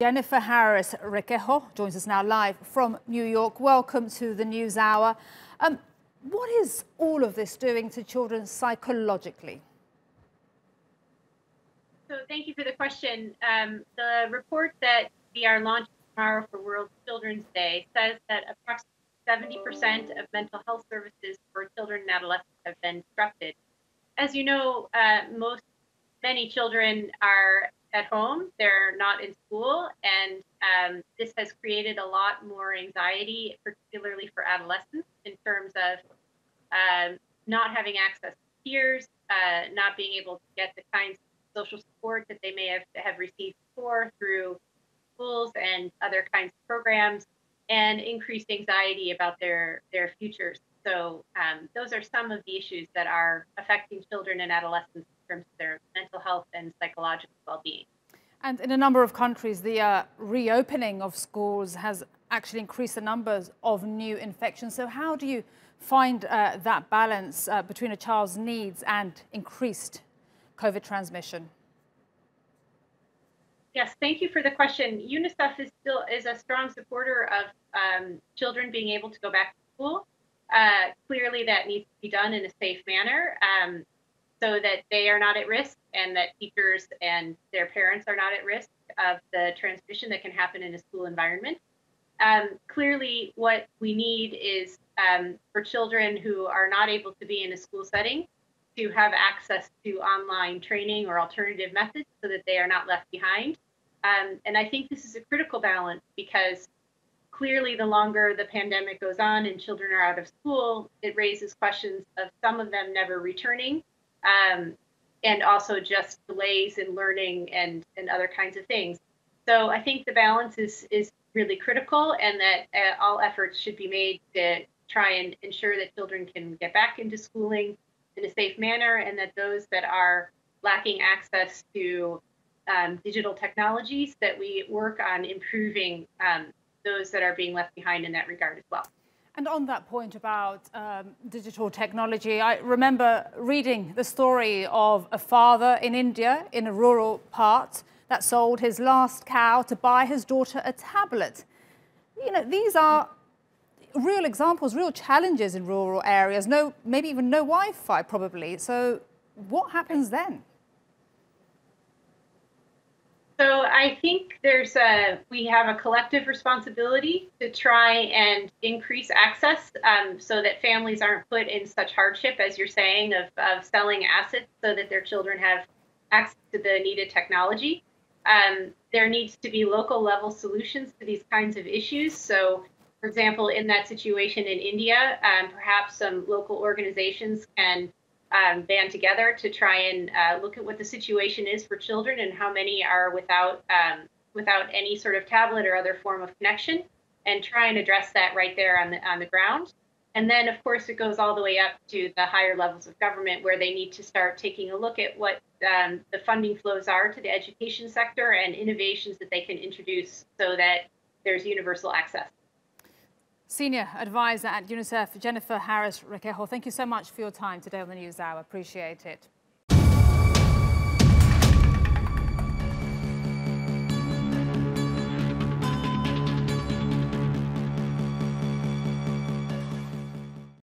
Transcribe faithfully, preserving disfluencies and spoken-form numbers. Jennifer Harris Requejo joins us now live from New York. Welcome to the News Hour. Um, what is all of this doing to children psychologically? So thank you for the question. Um, the report that we are launching tomorrow for World Children's Day says that approximately seventy percent of mental health services for children and adolescents have been disrupted. As you know, uh, most many children are at home, they're not in school, and um, this has created a lot more anxiety, particularly for adolescents, in terms of um, not having access to peers, uh, not being able to get the kinds of social support that they may have, have received before through schools and other kinds of programs, and increased anxiety about their, their futures. So um, those are some of the issues that are affecting children and adolescents in terms of their mental health and psychological well-being. And in a number of countries, the uh, reopening of schools has actually increased the numbers of new infections. So how do you find uh, that balance uh, between a child's needs and increased COVID transmission? Yes, thank you for the question. UNICEF is still is a strong supporter of um, children being able to go back to school. Uh, clearly, that needs to be done in a safe manner, um, so that they are not at risk, and that teachers and their parents are not at risk of the transmission that can happen in a school environment. Um, clearly, what we need is um, for children who are not able to be in a school setting to have access to online training or alternative methods so that they are not left behind. Um, and I think this is a critical balance, because clearly, the longer the pandemic goes on and children are out of school, it raises questions of some of them never returning, um, and also just delays in learning and, and other kinds of things. So I think the balance is, is really critical, and that uh, all efforts should be made to try and ensure that children can get back into schooling in a safe manner, and that those that are lacking access to um, digital technologies, that we work on improving um, those that are being left behind in that regard as well. And on that point about um, digital technology, I remember reading the story of a father in India in a rural part that sold his last cow to buy his daughter a tablet. You know, these are real examples, real challenges in rural areas, no, maybe even no Wi-Fi probably. So what happens then? So I think there's a, we have a collective responsibility to try and increase access um, so that families aren't put in such hardship, as you're saying, of, of selling assets so that their children have access to the needed technology. Um, there needs to be local level solutions to these kinds of issues. So, for example, in that situation in India, um, perhaps some local organizations can Um, band together to try and uh, look at what the situation is for children and how many are without um, without any sort of tablet or other form of connection, and try and address that right there on the on the ground. And then, of course, it goes all the way up to the higher levels of government, where they need to start taking a look at what um, the funding flows are to the education sector and innovations that they can introduce so that there's universal access. Senior Advisor at UNICEF, Jennifer Harris Requejo, thank you so much for your time today on the News Hour. Appreciate it.